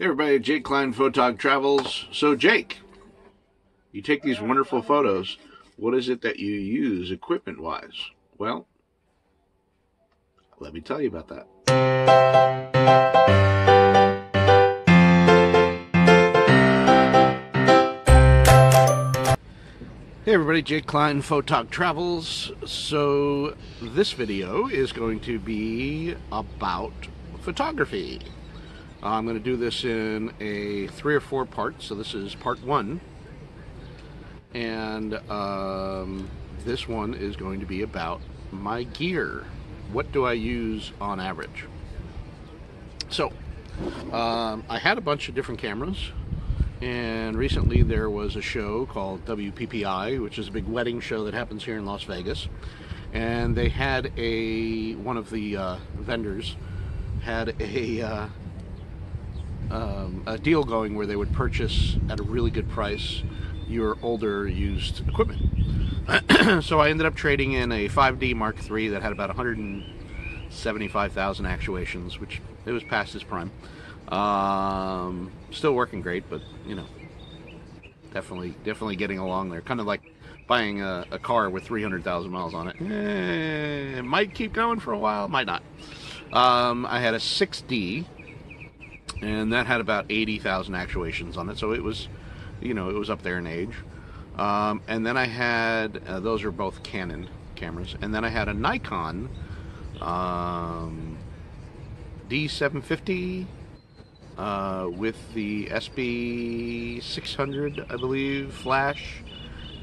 Hey everybody, Jake Klein, Photog Travels. So Jake, you take these wonderful photos. What is it that you use equipment-wise? Well, let me tell you about that. Hey everybody, Jake Klein, Photog Travels. So this video is going to be about photography. I'm going to do this in a 3 or 4 parts. So this is part 1. And this one is going to be about my gear. What do I use on average? So I had a bunch of different cameras. And recently there was a show called WPPI, which is a big wedding show that happens here in Las Vegas. And they had one of the vendors had a deal going where they would purchase at a really good price your older used equipment. So I ended up trading in a 5D Mark III that had about 175,000 actuations, which it was past its prime. Still working great, but you know, definitely getting along there. Kind of like buying a car with 300,000 miles on it. It might keep going for a while, might not. I had a 6D, and that had about 80,000 actuations on it, so it was, you know, it was up there in age. And then I had those are both Canon cameras, and then I had a Nikon D750. With the SB600, I believe, flash,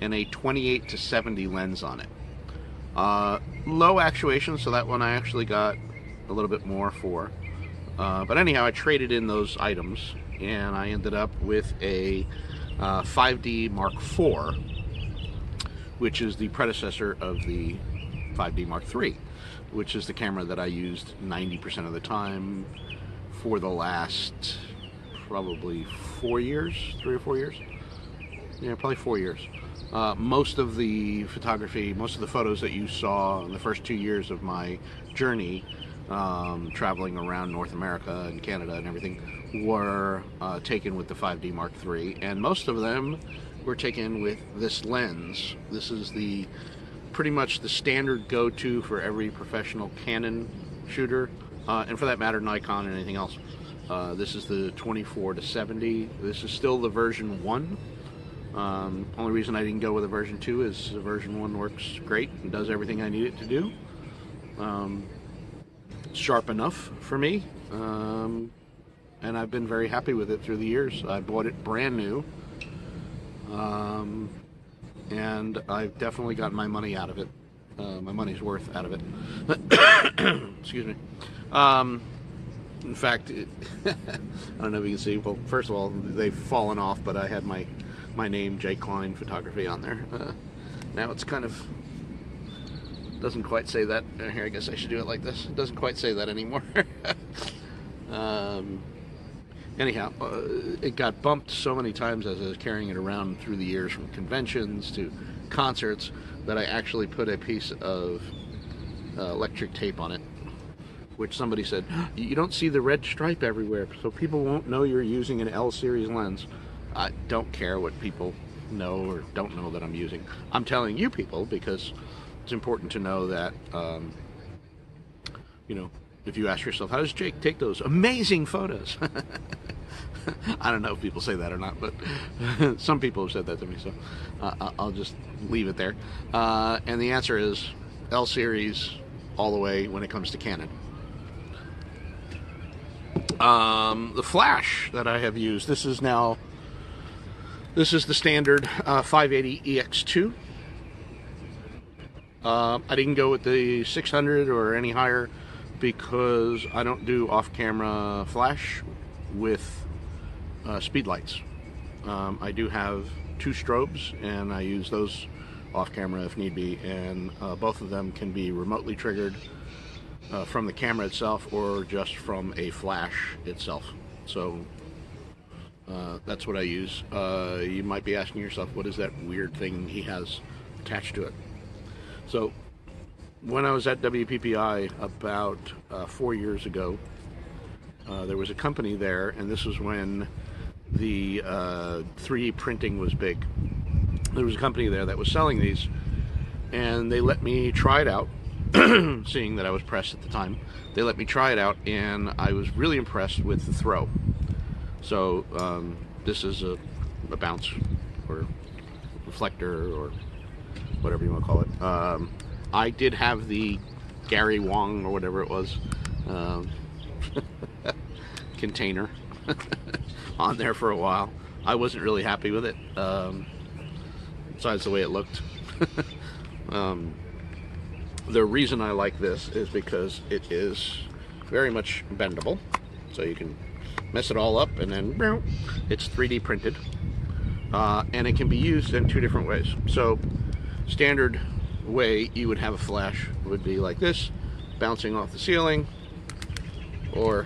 and a 24 to 70 lens on it. Low actuation, so that one I actually got a little bit more for. But anyhow, I traded in those items, and I ended up with a 5D Mark IV, which is the predecessor of the 5D Mark III, which is the camera that I used 90% of the time for the last probably 4 years, 3 or 4 years. Yeah, probably 4 years. Most of the photography, most of the photos that you saw in the first 2 years of my journey, traveling around North America and Canada and everything, were taken with the 5D Mark III, and most of them were taken with this lens. This is the pretty much the standard go-to for every professional Canon shooter. And for that matter, Nikon and anything else. This is the 24 to 70. This is still the version 1. Only reason I didn't go with a version 2 is the version 1 works great and does everything I need it to do. Sharp enough for me. And I've been very happy with it through the years. I bought it brand new. And I've definitely gotten my money out of it. My money's worth out of it. Excuse me. In fact, I don't know if you can see. Well, first of all, they've fallen off, but I had my name, Jake Klein Photography, on there. Now it's kind of doesn't quite say that. Here, I guess I should do it like this. It doesn't quite say that anymore. Anyhow, it got bumped so many times as I was carrying it around through the years, from conventions to concerts, that I actually put a piece of electric tape on it, which somebody said, you don't see the red stripe everywhere, so people won't know you're using an L-series lens. I don't care what people know or don't know that I'm using. I'm telling you people because it's important to know that, you know, if you ask yourself, how does Jake take those amazing photos? I don't know if people say that or not, but some people have said that to me, so I'll just leave it there. And the answer is L-series all the way when it comes to Canon. The flash that I have used, this is the standard 580 EX2. I didn't go with the 600 or any higher because I don't do off-camera flash with speed lights. I do have 2 strobes, and I use those off camera if need be, and both of them can be remotely triggered from the camera itself or just from a flash itself. So that's what I use. You might be asking yourself, what is that weird thing he has attached to it? So when I was at WPPI about 4 years ago, There was a company there, and this was when the 3D printing was big. There was a company there that was selling these, and they let me try it out, seeing that I was pressed at the time. They let me try it out, and I was really impressed with the throw. So this is a bounce or reflector or whatever you want to call it. I did have the Gary Wong or whatever it was container on there for a while. I wasn't really happy with it, besides the way it looked. The reason I like this is because it is very much bendable, so you can mess it all up and then it's 3D printed, and it can be used in two different ways. So standard way you would have a flash would be like this, bouncing off the ceiling or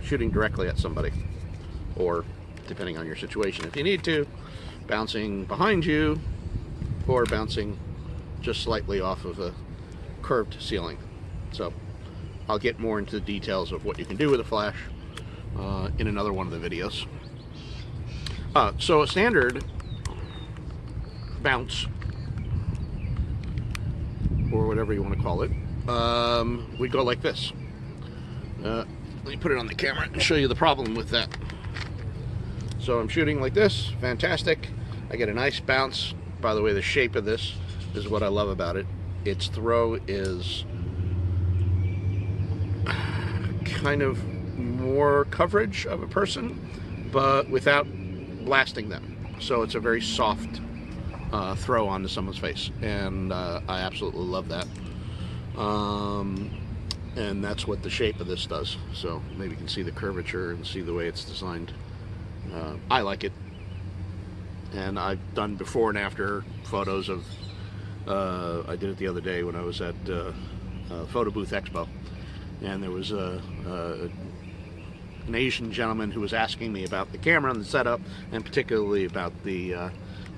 shooting directly at somebody, or depending on your situation if you need to, bouncing behind you or bouncing just slightly off of a curved ceiling. So I'll get more into the details of what you can do with a flash in another one of the videos. So a standard bounce, or whatever you want to call it, we go like this. Let me put it on the camera and show you the problem with that. So I'm shooting like this, fantastic. I get a nice bounce. By the way, the shape of this is what I love about it. Its throw is kind of more coverage of a person, but without blasting them. So it's a very soft throw onto someone's face, and I absolutely love that. And that's what the shape of this does. So maybe you can see the curvature and see the way it's designed. I like it, and I've done before and after photos of. I did it the other day when I was at Photo Booth Expo, and there was an Asian gentleman who was asking me about the camera and the setup, and particularly about the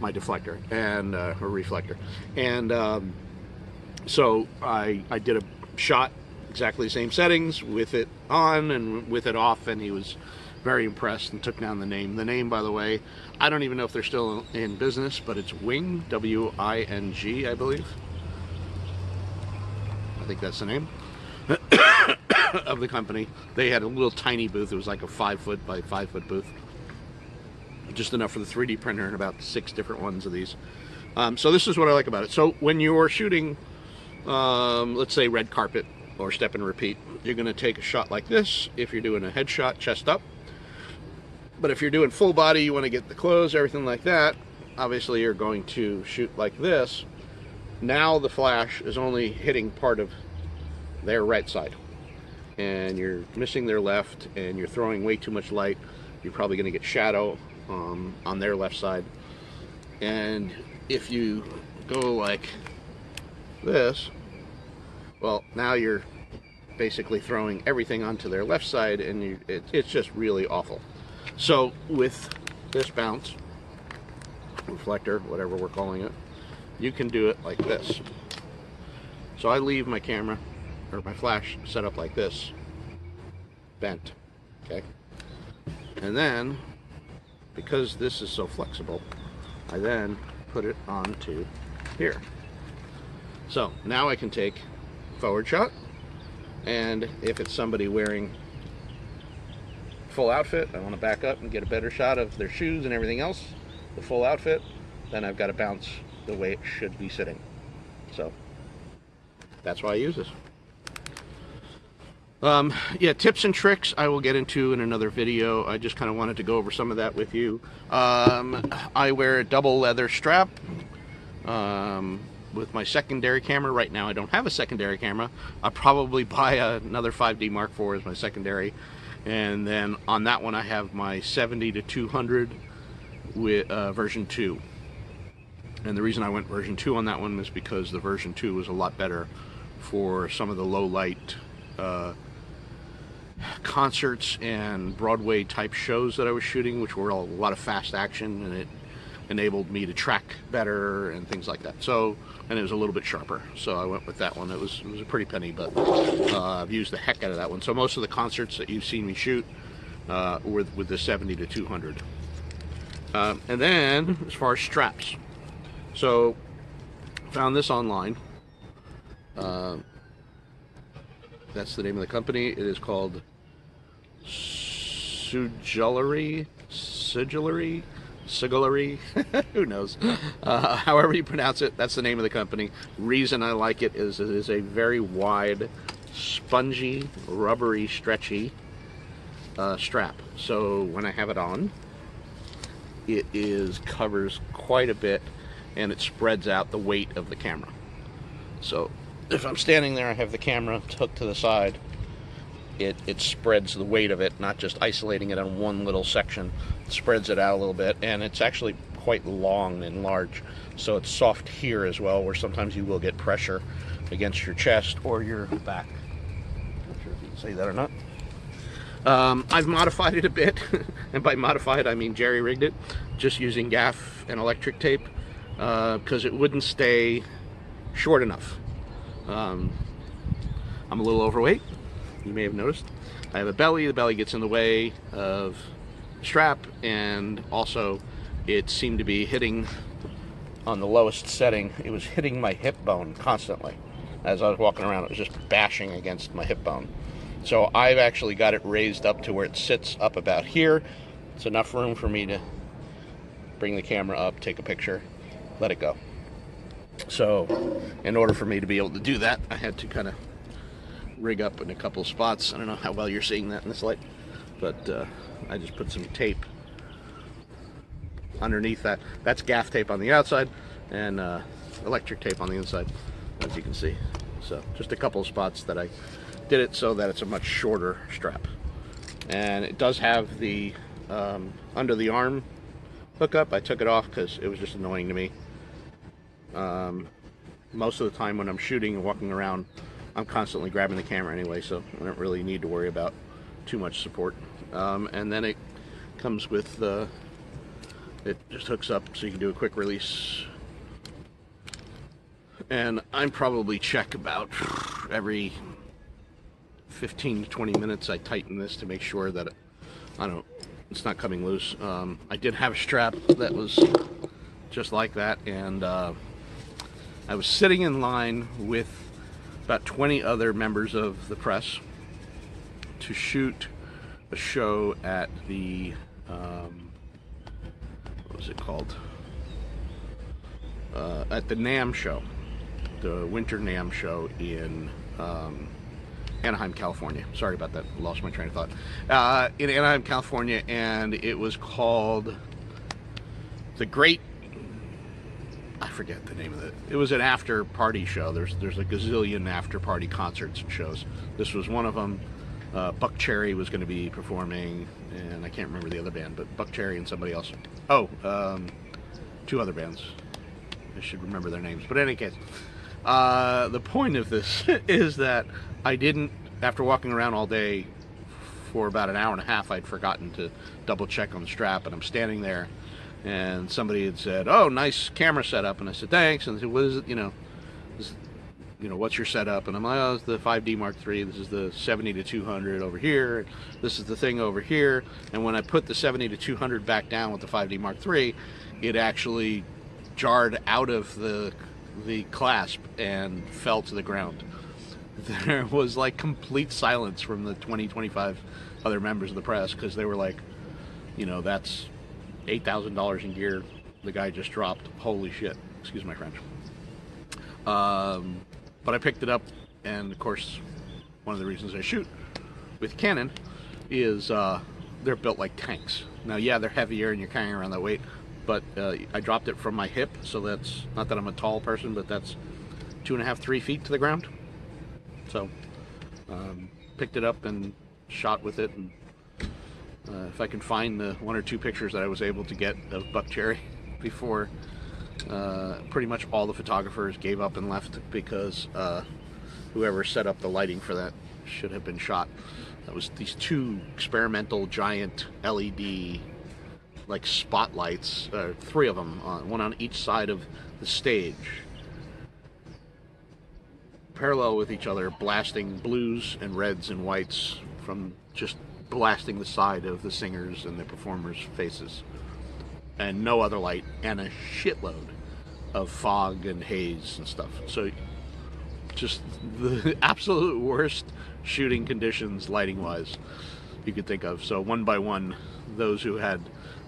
my deflector and or reflector. And so I did a shot, exactly the same settings, with it on and with it off, and he was very impressed and took down the name. The name, by the way, I don't even know if they're still in business, but it's Wing, W-I-N-G, I believe. I think that's the name of the company. They had a little tiny booth. It was like a 5-foot by 5-foot booth. Just enough for the 3D printer and about 6 different ones of these. So this is what I like about it. So when you're shooting, let's say red carpet or step and repeat, you're going to take a shot like this if you're doing a headshot, chest up. But if you're doing full body, you want to get the clothes, everything like that. Obviously, you're going to shoot like this. Now the flash is only hitting part of their right side, and you're missing their left, and you're throwing way too much light. You're probably going to get shadow on their left side. And if you go like this, well, now you're basically throwing everything onto their left side, and it's just really awful. So with this bounce, reflector, whatever we're calling it, you can do it like this. So I leave my camera, or my flash, set up like this, bent, okay? And then, because this is so flexible, I then put it onto here. So now I can take forward shot, and if it's somebody wearing full outfit, I want to back up and get a better shot of their shoes and everything else, the full outfit, then I've got to bounce the way it should be sitting. So that's why I use this. Yeah, tips and tricks I will get into in another video. I just kind of wanted to go over some of that with you. I wear a double leather strap with my secondary camera. Right now I don't have a secondary camera. I'll probably buy another 5D Mark IV as my secondary. And then on that one, I have my 70 to 200 with version 2. And the reason I went version 2 on that one was because the version 2 was a lot better for some of the low light concerts and Broadway type shows that I was shooting, which were a lot of fast action, and it enabled me to track better and things like that. So, and it was a little bit sharper, so I went with that one. It was a pretty penny, but I've used the heck out of that one. So most of the concerts that you've seen me shoot were with the 70 to 200. And then as far as straps, so found this online. That's the name of the company. It is called Sigilary, who knows, however you pronounce it, that's the name of the company. Reason I like it is a very wide, spongy, rubbery, stretchy strap. So when I have it on, it covers quite a bit, and it spreads out the weight of the camera. So if I'm standing there, I have the camera hooked to the side, it spreads the weight of it, not just isolating it on one little section. It spreads it out a little bit, and it's actually quite long and large, so it's soft here as well, where sometimes you will get pressure against your chest or your back. Not sure if you can say that or not. I've modified it a bit, and by modified I mean jerry-rigged it, just using gaff and electric tape, because it wouldn't stay short enough. I'm a little overweight, you may have noticed. I have a belly. The belly gets in the way of the strap, and also it seemed to be hitting on the lowest setting. It was hitting my hip bone constantly. As I was walking around, it was just bashing against my hip bone. So I've actually got it raised up to where it sits up about here. It's enough room for me to bring the camera up, take a picture, let it go. So in order for me to be able to do that, I had to kind of rig up in a couple spots. I don't know how well you're seeing that in this light, but I just put some tape underneath that. That's gaff tape on the outside and electric tape on the inside, as you can see. So just a couple of spots that I did it so that it's a much shorter strap. And it does have the under the arm hookup. I took it off because it was just annoying to me. Most of the time when I'm shooting and walking around, I'm constantly grabbing the camera anyway, so I don't really need to worry about too much support. And then it comes with, it just hooks up so you can do a quick release. And I probably check about every 15 to 20 minutes I tighten this to make sure that it, it's not coming loose. I did have a strap that was just like that, and I was sitting in line with about 20 other members of the press to shoot a show at the, what was it called? At the NAMM show, the Winter NAMM show in Anaheim, California. Sorry about that, lost my train of thought. In Anaheim, California, and it was called the Great, I forget the name of it. It was an after-party show. There's a gazillion after-party concerts and shows. This was one of them. Buckcherry was going to be performing, and I can't remember the other band, but Buckcherry and somebody else. Oh, two other bands. I should remember their names. But in any case, the point of this is that I didn't, after walking around all day for about an hour and a half, I'd forgotten to double-check on the strap, and I'm standing there. And somebody had said, "Oh, nice camera setup," and I said, "Thanks." And they said, "What is it? What's your setup?" And I'm like, "Oh, it's the 5D Mark III. This is the 70 to 200 over here. And this is the thing over here." And when I put the 70 to 200 back down with the 5D Mark III, it actually jarred out of the clasp and fell to the ground. There was like complete silence from the 20, 25 other members of the press, because they were like, that's $8,000 in gear the guy just dropped. Holy shit. Excuse my French. But I picked it up, and of course, one of the reasons I shoot with Canon is they're built like tanks. Now, yeah, they're heavier and you're carrying around that weight, but I dropped it from my hip, so that's, not that I'm a tall person, but that's 2.5 to 3 feet to the ground. So, picked it up and shot with it, and if I can find the one or two pictures that I was able to get of Buckcherry before pretty much all the photographers gave up and left, because whoever set up the lighting for that should have been shot. That was these two experimental giant LED like spotlights, three of them, one on each side of the stage, parallel with each other, blasting blues and reds and whites from just blasting the side of the singers and the performers' faces, and no other light, and a shitload of fog and haze and stuff. So just the absolute worst shooting conditions lighting wise you could think of. So one by one, those who had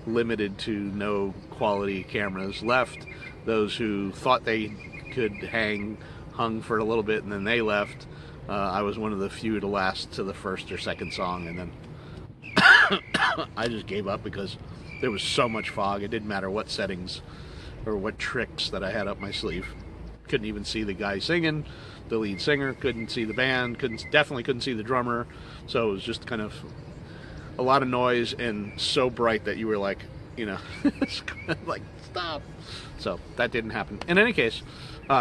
limited to no quality cameras left, those who thought they could hang hung for a little bit and then they left. I was one of the few to last to the first or second song, and then I just gave up because there was so much fog. It didn't matter what settings or what tricks that I had up my sleeve. Couldn't even see the guy singing, the lead singer, couldn't see the band, definitely couldn't see the drummer. So it was just kind of a lot of noise and so bright that you were like, you know, like, stop. So that didn't happen. In any case,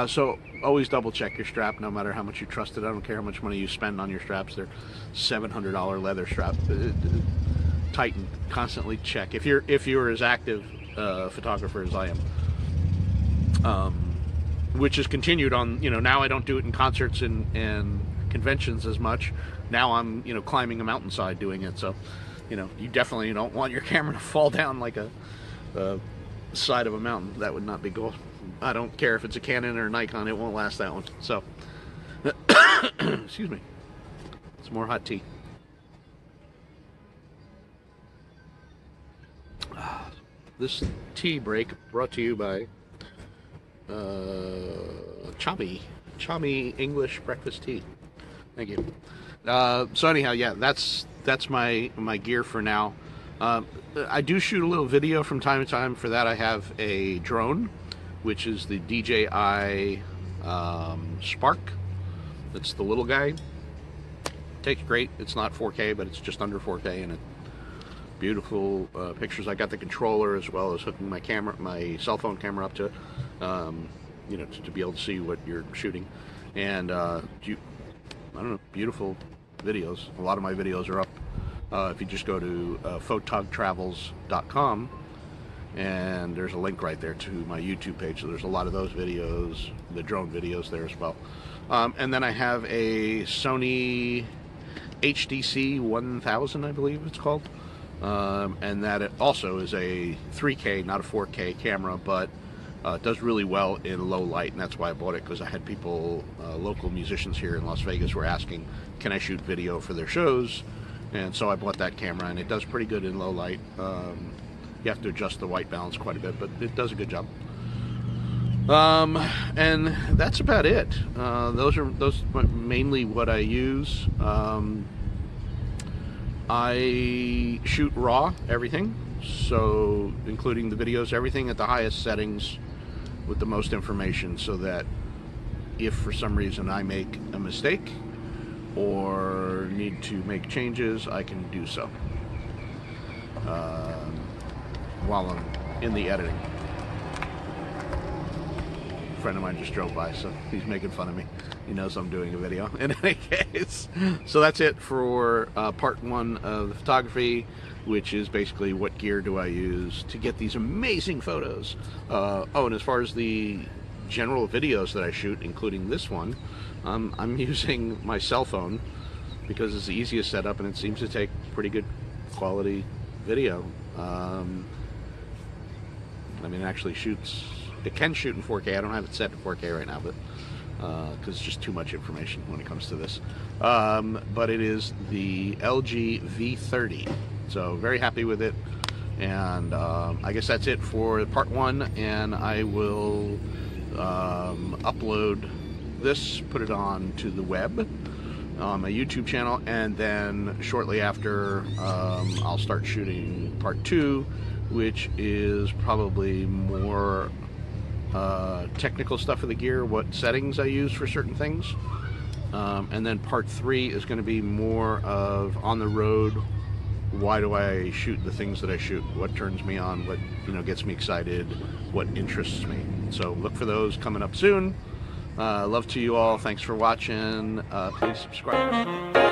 so always double check your strap, no matter how much you trust it. I don't care how much money you spend on your straps. They're $700 leather strap. Tighten, constantly check. If you're as active a photographer as I am, which is continued on, you know, now I don't do it in concerts and conventions as much. Now I'm, you know, climbing a mountainside doing it. So, you know, you definitely don't want your camera to fall down like a side of a mountain. That would not be cool. I don't care if it's a Canon or a Nikon, it won't last that one. So, excuse me. Some more hot tea. This tea break brought to you by Chami English breakfast tea. Thank you. So anyhow, yeah, that's my gear for now. I do shoot a little video from time to time. For that, I have a drone, which is the DJI Spark. It's the little guy. It takes great. It's not 4K, but it's just under 4K, and it beautiful pictures. I got the controller as well as hooking my camera, my cell phone camera, up to it, you know, to be able to see what you're shooting. And I don't know, beautiful videos. A lot of my videos are up. If you just go to photogtravels.com, and there's a link right there to my YouTube page. So there's a lot of those videos, the drone videos there as well. And then I have a Sony HDC 1000, I believe it's called. And that it also is a 3K, not a 4K camera, but does really well in low light, and that's why I bought it, because I had people, local musicians here in Las Vegas, were asking, can I shoot video for their shows? And so I bought that camera, and it does pretty good in low light. You have to adjust the white balance quite a bit, but it does a good job. And that's about it. Those are mainly what I use. I shoot raw everything, so including the videos, everything at the highest settings with the most information, so that if for some reason I make a mistake or need to make changes, I can do so while I'm in the editing. A friend of mine just drove by, so he's making fun of me. He knows I'm doing a video. In any case, so that's it for part one of the photography, which is basically what gear do I use to get these amazing photos. Oh, and as far as the general videos that I shoot, including this one, I'm using my cell phone because it's the easiest setup, and it seems to take pretty good quality video. I mean, it actually shoots, it can shoot in 4K. I don't have it set to 4K right now, but because it's just too much information when it comes to this. But it is the LG V30, so very happy with it. And I guess that's it for part one, and I will upload this, put it on to the web on my YouTube channel, and then shortly after I'll start shooting part two, which is probably more technical stuff of the gear, what settings I use for certain things, and then part three is going to be more of on the road. Why do I shoot the things that I shoot? What turns me on? What, you know, gets me excited? What interests me? So look for those coming up soon. Love to you all. Thanks for watching. Please subscribe.